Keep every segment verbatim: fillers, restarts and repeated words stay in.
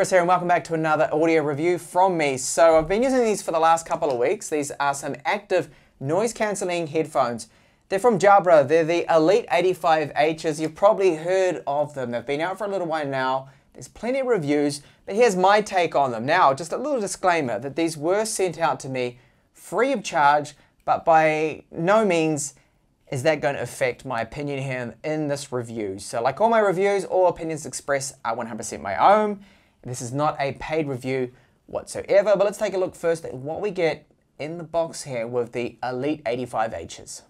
Chris here and welcome back to another audio review from me. So I've been using these for the last couple of weeks. These are some active noise cancelling headphones. They're from Jabra. They're the Elite eighty-five Hs. You've probably heard of them. They've been out for a little while now. There's plenty of reviews, but here's my take on them. Now, just a little disclaimer that these were sent out to me free of charge, but by no means is that going to affect my opinion here in this review. So like all my reviews, all opinions expressed are one hundred percent my own. This is not a paid review whatsoever, but let's take a look first at what we get in the box here with the Elite eighty-five Hs.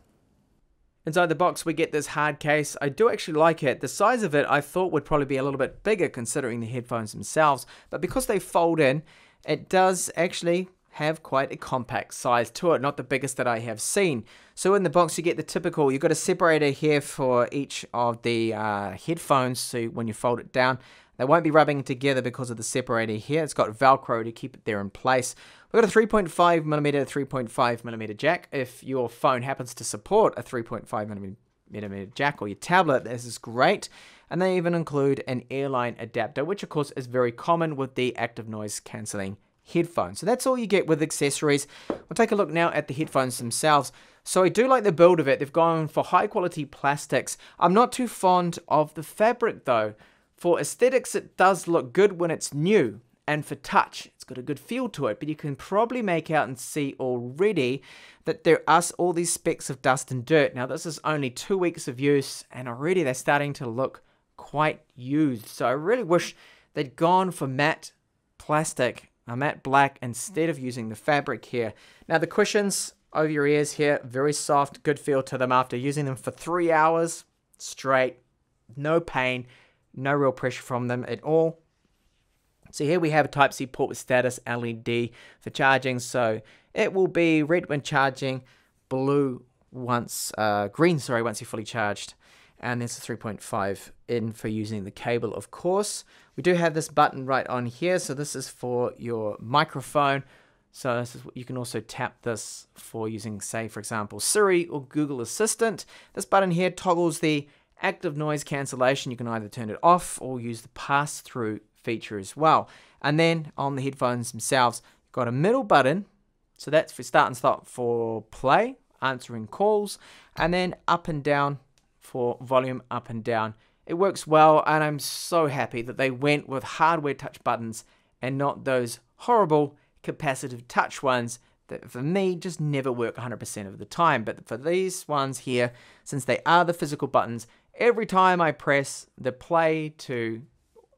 Inside the box we get this hard case. I do actually like it. The size of it I thought would probably be a little bit bigger considering the headphones themselves, but because they fold in, it does actually have quite a compact size to it, not the biggest that I have seen. So in the box you get the typical, you've got a separator here for each of the uh, headphones, so when you fold it down, they won't be rubbing together because of the separator here. It's got Velcro to keep it there in place. We've got a three point five millimeter, three point five millimeter jack. If your phone happens to support a three point five millimeter jack or your tablet, this is great. And they even include an earline adapter, which of course is very common with the active noise cancelling headphones. So that's all you get with accessories. We'll take a look now at the headphones themselves. So I do like the build of it. They've gone for high quality plastics. I'm not too fond of the fabric though. For aesthetics, it does look good when it's new, and for touch, it's got a good feel to it, but you can probably make out and see already that there are all these specks of dust and dirt. Now, this is only two weeks of use, and already they're starting to look quite used. So I really wish they'd gone for matte plastic, a matte black, instead of using the fabric here. Now, the cushions over your ears here, very soft, good feel to them after using them for three hours straight, no pain. No real pressure from them at all. So here we have a Type C port with status L E D for charging. So it will be red when charging, blue once, uh, green, sorry, once you're fully charged. And there's a three point five in for using the cable, of course. We do have this button right on here. So this is for your microphone. So this is, you can also tap this for using, say, for example, Siri or Google Assistant. This button here toggles the active noise cancellation. You can either turn it off or use the pass-through feature as well. And then on the headphones themselves, you've got a middle button. So that's for start and stop for play, answering calls, and then up and down for volume up and down. It works well, and I'm so happy that they went with hardware touch buttons and not those horrible capacitive touch ones that for me just never work one hundred percent of the time. But for these ones here, since they are the physical buttons, every time I press the play to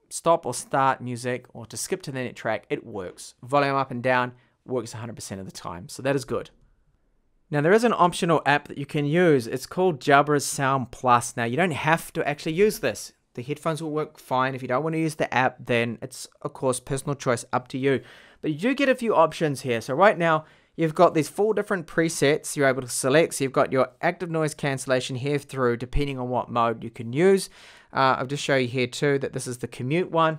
stop or start music or to skip to the next track, it works. Volume up and down works one hundred percent of the time, so that is good. Now there is an optional app that you can use. It's called Jabra Sound plus. Now you don't have to actually use this. The headphones will work fine. If you don't want to use the app, then it's of course personal choice, up to you. But you do get a few options here. So right now, you've got these four different presets you're able to select. So you've got your active noise cancellation here through, depending on what mode you can use. Uh, I'll just show you here too that this is the commute one.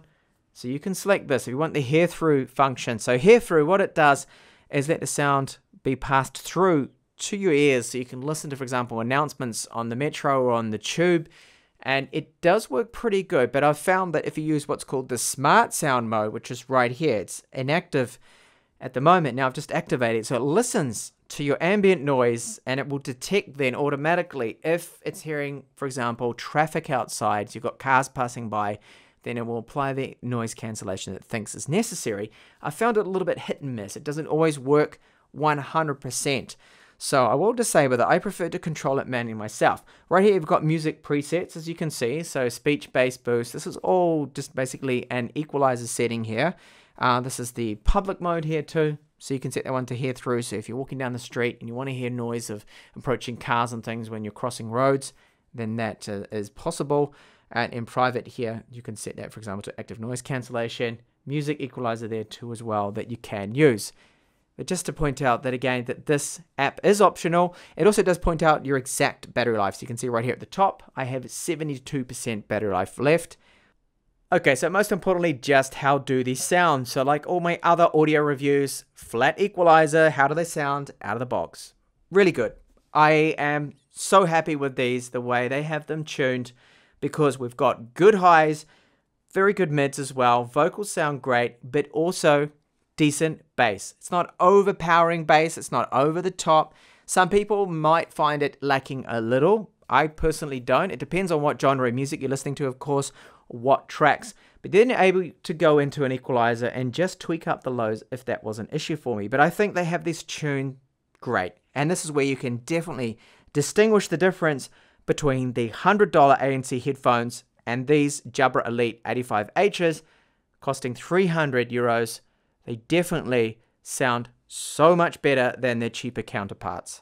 So you can select this if you want the hear through function. So hear through, what it does is let the sound be passed through to your ears. So you can listen to, for example, announcements on the metro or on the tube. And it does work pretty good. But I've found that if you use what's called the smart sound mode, which is right here, it's inactive at the moment. Now I've just activated it, so it listens to your ambient noise and it will detect then automatically if it's hearing, for example, traffic outside, so you've got cars passing by, then it will apply the noise cancellation that it thinks is necessary. I found it a little bit hit and miss. It doesn't always work one hundred percent. So I will disable that. I prefer to control it manually myself. Right here you've got music presets, as you can see, so speech, bass, boost. This is all just basically an equalizer setting here. Uh, this is the public mode here too, so you can set that one to hear through. So if you're walking down the street and you want to hear noise of approaching cars and things when you're crossing roads, then that uh, is possible. And in private here, you can set that, for example, to active noise cancellation. Music equalizer there too as well that you can use. But just to point out that again, that this app is optional. It also does point out your exact battery life. So you can see right here at the top, I have seventy-two percent battery life left. Okay, so most importantly, just how do these sound? So like all my other audio reviews, flat equalizer, how do they sound out of the box? Really good. I am so happy with these, the way they have them tuned, because we've got good highs, very good mids as well. Vocals sound great, but also decent bass. It's not overpowering bass, it's not over the top. Some people might find it lacking a little. I personally don't. It depends on what genre of music you're listening to, of course, what tracks. But then you're able to go into an equalizer and just tweak up the lows if that was an issue for me. But I think they have this tune great. And this is where you can definitely distinguish the difference between the one hundred dollar A N C headphones and these Jabra Elite eighty-five Hs costing three hundred euros. They definitely sound so much better than their cheaper counterparts.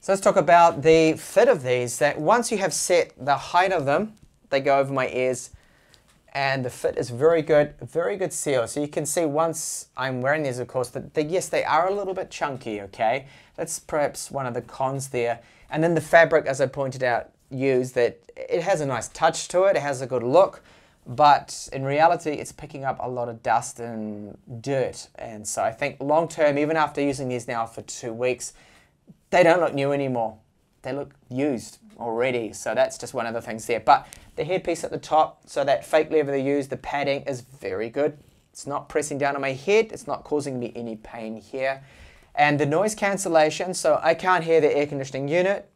So let's talk about the fit of these, that once you have set the height of them, they go over my ears, and the fit is very good, very good seal. So you can see once I'm wearing these, of course, that they, yes, they are a little bit chunky, okay? That's perhaps one of the cons there. And then the fabric, as I pointed out, used that it has a nice touch to it, it has a good look, but in reality, it's picking up a lot of dust and dirt. And so I think long term, even after using these now for two weeks, they don't look new anymore. They look used already. So that's just one of the things there. But the headpiece at the top, so that fake leather they use, the padding is very good. It's not pressing down on my head. It's not causing me any pain here. And the noise cancellation, so I can't hear the air conditioning unit.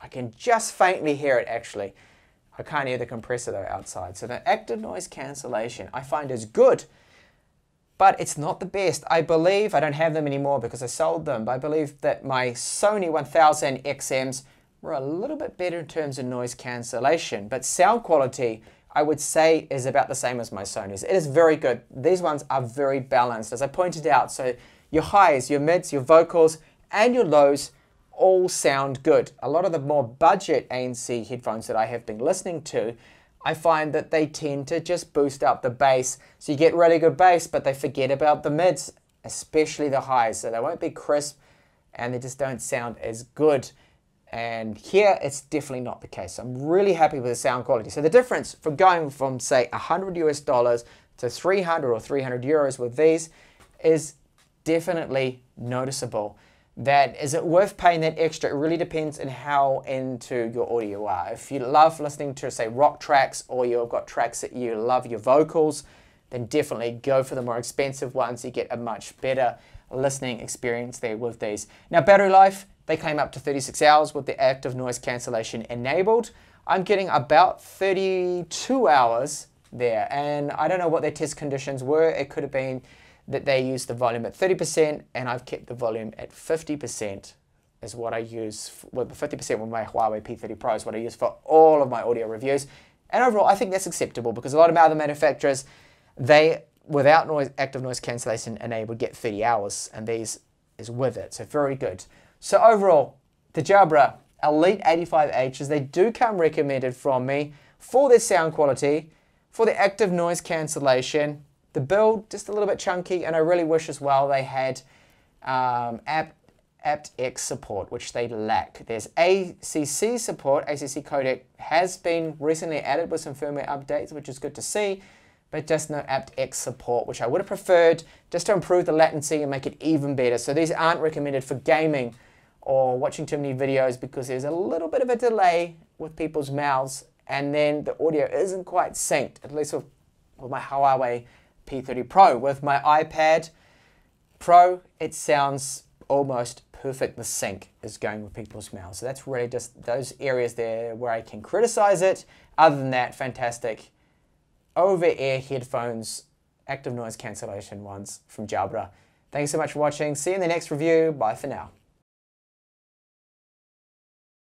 I can just faintly hear it actually. I can't hear the compressor though outside. So the active noise cancellation I find is good, but it's not the best. I believe, I don't have them anymore because I sold them, but I believe that my Sony one thousand X Ms were a little bit better in terms of noise cancellation, but sound quality I would say is about the same as my Sony's. It is very good. These ones are very balanced, as I pointed out. So your highs, your mids, your vocals, and your lows all sound good. A lot of the more budget A N C headphones that I have been listening to, I find that they tend to just boost up the bass. So you get really good bass, but they forget about the mids, especially the highs. So they won't be crisp and they just don't sound as good. And here it's definitely not the case. I'm really happy with the sound quality. So the difference from going from say one hundred US dollars to three hundred or three hundred euros with these is definitely noticeable. That is it worth paying that extra? It really depends on how into your audio you are. If you love listening to say rock tracks, or you've got tracks that you love your vocals, then definitely go for the more expensive ones. You get a much better listening experience there with these. Now battery life, they claim up to thirty-six hours with the active noise cancellation enabled. I'm getting about thirty-two hours there, and I don't know what their test conditions were. It could have been that they use the volume at thirty percent and I've kept the volume at fifty percent is what I use, well, fifty percent with my Huawei P thirty Pro is what I use for all of my audio reviews. And overall, I think that's acceptable because a lot of other manufacturers, they, without noise, active noise cancellation enabled, get thirty hours, and these is with it, so very good. So overall, the Jabra Elite eighty-five Hs, they do come recommended from me for their sound quality, for the active noise cancellation. The build, just a little bit chunky, and I really wish as well they had um, apt X support, which they lack. There's A C C support. A C C codec has been recently added with some firmware updates, which is good to see, but just no apt X support, which I would have preferred just to improve the latency and make it even better. So these aren't recommended for gaming or watching too many videos because there's a little bit of a delay with people's mouths, and then the audio isn't quite synced, at least with, with my Huawei P thirty Pro. With my iPad Pro, it sounds almost perfect. The sync is going with people's mouths. So that's really just those areas there where I can criticize it. Other than that, fantastic over-ear headphones, active noise cancellation ones from Jabra. Thanks so much for watching. See you in the next review. Bye for now.